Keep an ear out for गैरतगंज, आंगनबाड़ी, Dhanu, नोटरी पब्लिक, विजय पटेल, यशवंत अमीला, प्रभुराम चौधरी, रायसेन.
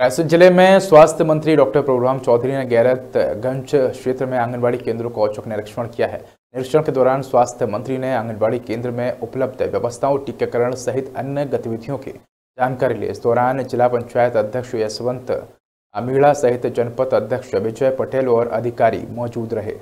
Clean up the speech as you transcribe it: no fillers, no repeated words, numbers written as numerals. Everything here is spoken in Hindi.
रायसेन जिले में स्वास्थ्य मंत्री डॉक्टर प्रभुराम चौधरी ने गैरतगंज क्षेत्र में आंगनबाड़ी केंद्रों का औचक निरीक्षण किया है। निरीक्षण के दौरान स्वास्थ्य मंत्री ने आंगनबाड़ी केंद्र में उपलब्ध व्यवस्थाओं, टीकाकरण सहित अन्य गतिविधियों की जानकारी ली। इस दौरान जिला पंचायत अध्यक्ष यशवंत अमीला सहित जनपद अध्यक्ष विजय पटेल और अधिकारी मौजूद रहे।